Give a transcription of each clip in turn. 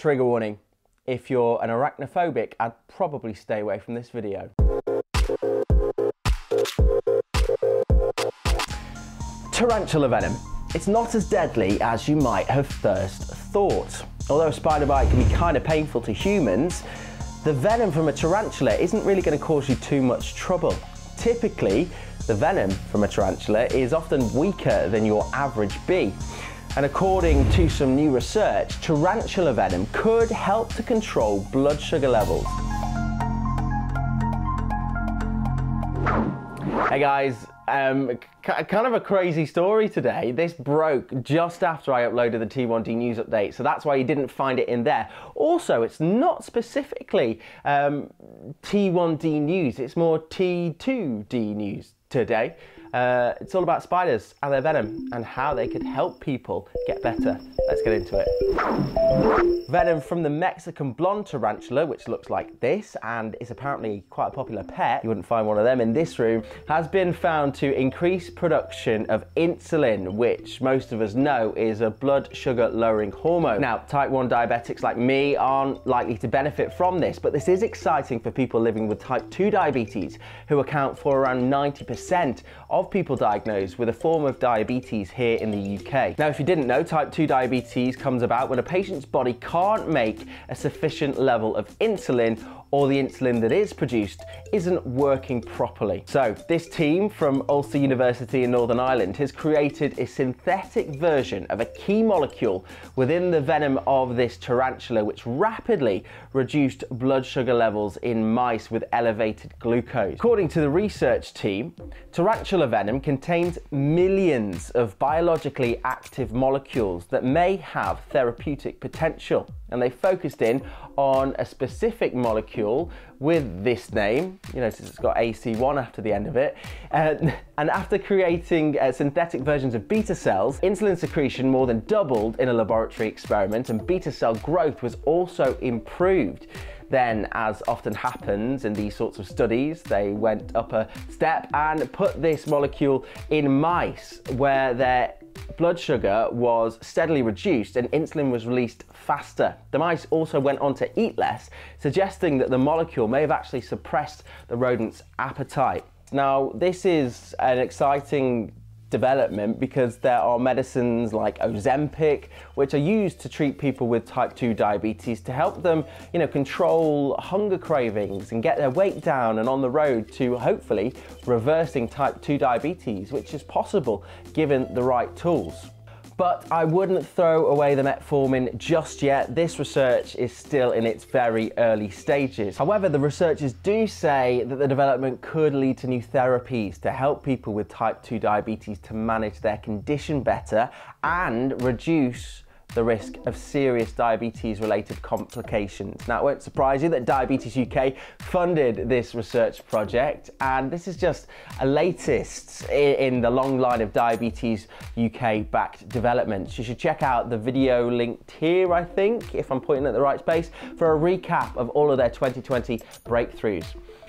Trigger warning, if you're an arachnophobic, I'd probably stay away from this video. Tarantula venom. It's not as deadly as you might have first thought. Although a spider bite can be kind of painful to humans, the venom from a tarantula isn't really going to cause you too much trouble. Typically, the venom from a tarantula is often weaker than your average bee. And according to some new research, tarantula venom could help to control blood sugar levels. Hey guys, kind of a crazy story today. This broke just after I uploaded the T1D news update, so that's why you didn't find it in there. Also, it's not specifically T1D news, it's more T2D news today. It's all about spiders and their venom and how they could help people get better. Let's get into it. Venom from the Mexican blonde tarantula, which looks like this and is apparently quite a popular pet, you wouldn't find one of them in this room, has been found to increase production of insulin, which most of us know is a blood sugar lowering hormone. Now, type 1 diabetics like me aren't likely to benefit from this, but this is exciting for people living with type 2 diabetes, who account for around 90% of people diagnosed with a form of diabetes here in the UK. Now, if you didn't know, type 2 diabetes comes about when a patient's body can't make a sufficient level of insulin, or the insulin that is produced isn't working properly. So this team from Ulster University in Northern Ireland has created a synthetic version of a key molecule within the venom of this tarantula, which rapidly reduced blood sugar levels in mice with elevated glucose. According to the research team, tarantula venom contains millions of biologically active molecules that may have therapeutic potential, and they focused in on a specific molecule with this name, you notice it's got AC1 after the end of it, and after creating synthetic versions of beta cells, insulin secretion more than doubled in a laboratory experiment, and beta cell growth was also improved. Then, as often happens in these sorts of studies, they went up a step and put this molecule in mice where their blood sugar was steadily reduced and insulin was released faster. The mice also went on to eat less, suggesting that the molecule may have actually suppressed the rodent's appetite. Now, this is an exciting development because there are medicines like Ozempic, which are used to treat people with type 2 diabetes to help them, you know, control hunger cravings and get their weight down and on the road to hopefully reversing type 2 diabetes, which is possible given the right tools. But I wouldn't throw away the metformin just yet. This research is still in its very early stages. However, the researchers do say that the development could lead to new therapies to help people with type 2 diabetes to manage their condition better and reduce the risk of serious diabetes-related complications. Now, it won't surprise you that Diabetes UK funded this research project, and this is just a latest in the long line of Diabetes UK-backed developments. You should check out the video linked here, I think, if I'm pointing at the right space, for a recap of all of their 2020 breakthroughs.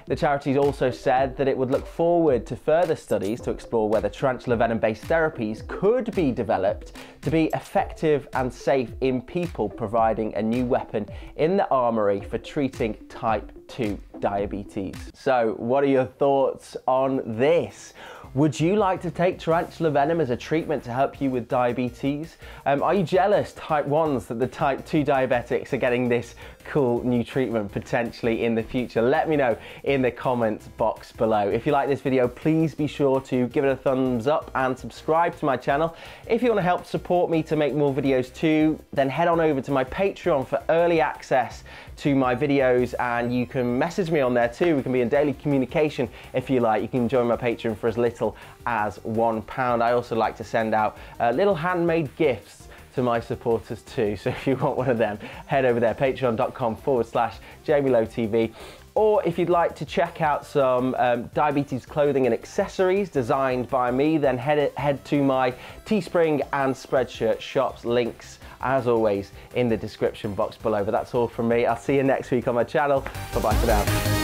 The charities also said that it would look forward to further studies to explore whether tarantula venom-based therapies could be developed to be effective and safe in people, providing a new weapon in the armory for treating type 2 diabetes. So, what are your thoughts on this? Would you like to take tarantula venom as a treatment to help you with diabetes? Are you jealous, type 1s, that the type 2 diabetics are getting this cool new treatment potentially in the future? Let me know in the comments box below. If you like this video, please be sure to give it a thumbs up and subscribe to my channel. If you want to help support me to make more videos too, then head on over to my Patreon for early access to my videos, and you can message me on there too. We can be in daily communication if you like. You can join my Patreon for as little as £1. I also like to send out little handmade gifts to my supporters too, so if you want one of them, head over there, patreon.com/JamieLowTV. Or if you'd like to check out some diabetes clothing and accessories designed by me, then head to my Teespring and Spreadshirt shops, links as always in the description box below. But that's all from me. I'll see you next week on my channel. Bye bye for now.